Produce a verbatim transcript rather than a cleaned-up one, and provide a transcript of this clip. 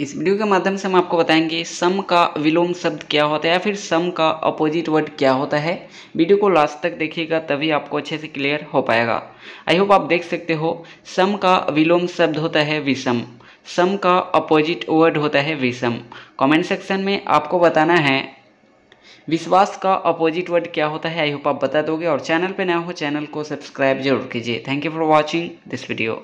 इस वीडियो के माध्यम से हम आपको बताएंगे सम का विलोम शब्द क्या होता है या फिर सम का अपोजिट वर्ड क्या होता है। वीडियो को लास्ट तक देखिएगा तभी आपको अच्छे से क्लियर हो पाएगा। आई होप आप देख सकते हो सम का विलोम शब्द होता है विषम, सम का अपोजिट वर्ड होता है विषम। कमेंट सेक्शन में आपको बताना है विश्वास का अपोजिट वर्ड क्या होता है। आई होप आप बता दोगे और चैनल पे नया हो चैनल को सब्सक्राइब जरूर कीजिए। Thank you for watching this video.